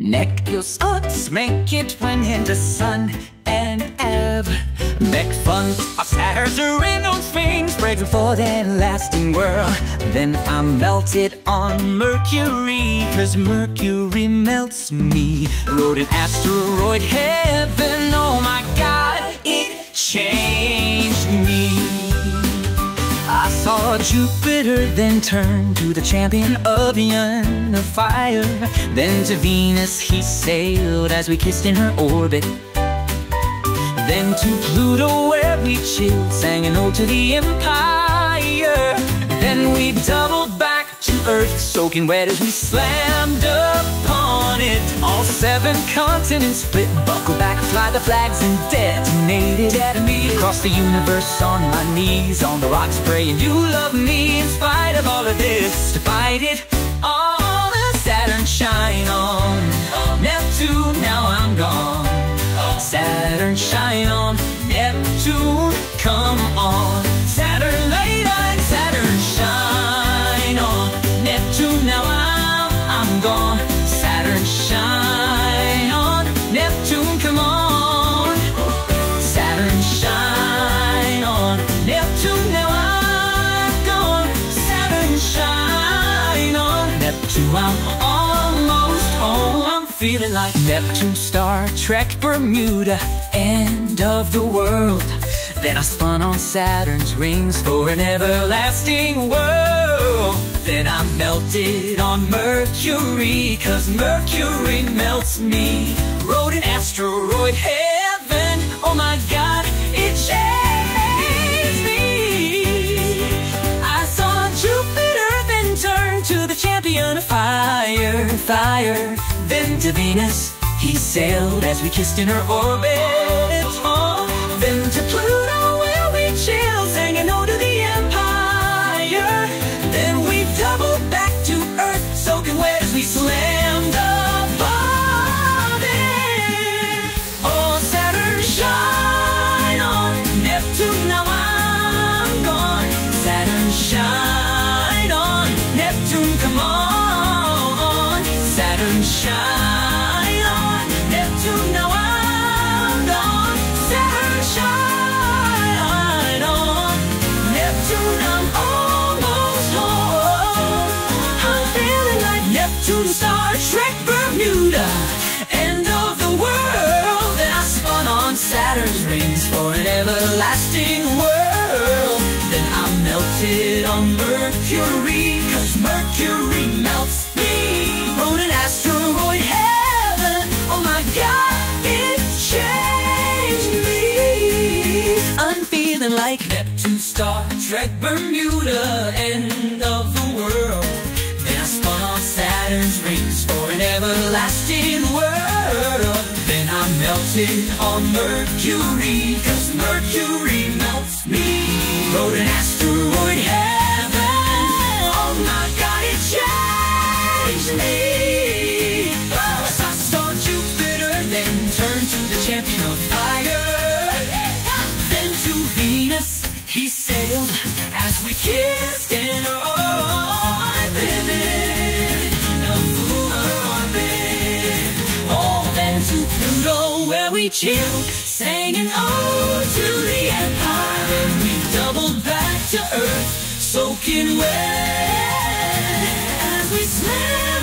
Nekels odds make it when in the sun and ebb. Make fun of stars or random things breaking for the lasting world. Then I'm melted on Mercury, cause Mercury melts me. Rode an asteroid heaven, oh my god, it changed me. I saw Jupiter, then turned to the champion Oberon of fire. Then to Venus he sailed as we kissed in her orbit. Then to Pluto where we chilled, sang an ode to the empire. Then we doubled back to Earth, soaking wet as we slammed upon it. All seven continents split, buckled back, fly the flags and detonated at me. Across the universe on my knees, on the rocks praying you love me in spite of all of this. To fight it all, Saturn shine on, Neptune now I'm gone. Saturn, shine on, Neptune, come on. Saturn, light on, Saturn, shine on, Neptune, now I'm gone. Saturn, shine on, Neptune, come on. Saturn, shine on, Neptune, now I'm gone. Saturn, shine on, Neptune, I'm on. Feeling like Neptune, Star Trek, Bermuda, end of the world. Then I spun on Saturn's rings for an everlasting world. Then I melted on Mercury, cause Mercury melts me. Rode an asteroid heaven, oh my god, it changed me. I saw Jupiter, then turned to the champion of fire, fire. Then to Venus he sailed as we kissed in her orbit. Oh, then to Pluto where we chilled, sang an ode to the empire. Then we doubled back to Earth, soaking wet as we slammed above it. Oh, Saturn shine on, Neptune now I'm gone. Saturn shine on, Neptune come on. Saturn shine on, Neptune now I'm gone. Saturn shine on, Neptune I'm almost home. I'm feeling like Neptune, Star Trek, Bermuda, end of the world. Then I spun on Saturn's rings for an everlasting world. Then I melted on Mercury, cause Mercury melts me. Rode an asteroid heaven, oh my god, it changed me. I'm feeling like Neptune, Star Trek, Bermuda, end of the world. Then I spun on Saturn's rings for an everlasting world. Then I melted on Mercury, cause Mercury melts me. Rode an asteroid heaven, oh my god, it changed me. Champion of fire. Then to Venus he sailed as we kissed in her orbit, orbit. Oh, then to Pluto where we chilled, sang an ode to the empire. Then we doubled back to Earth, soaking wet as we slept.